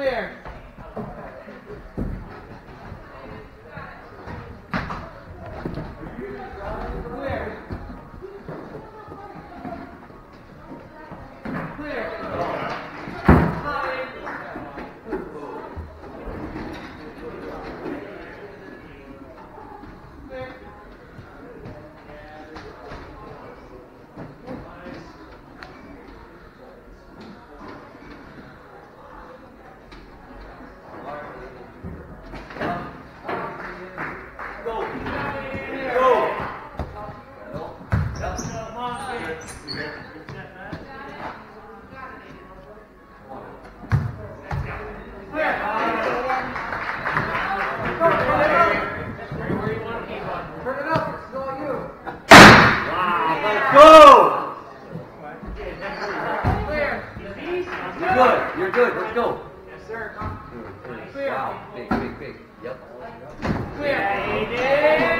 clear. Clear. Wow, big. Yep. Clear.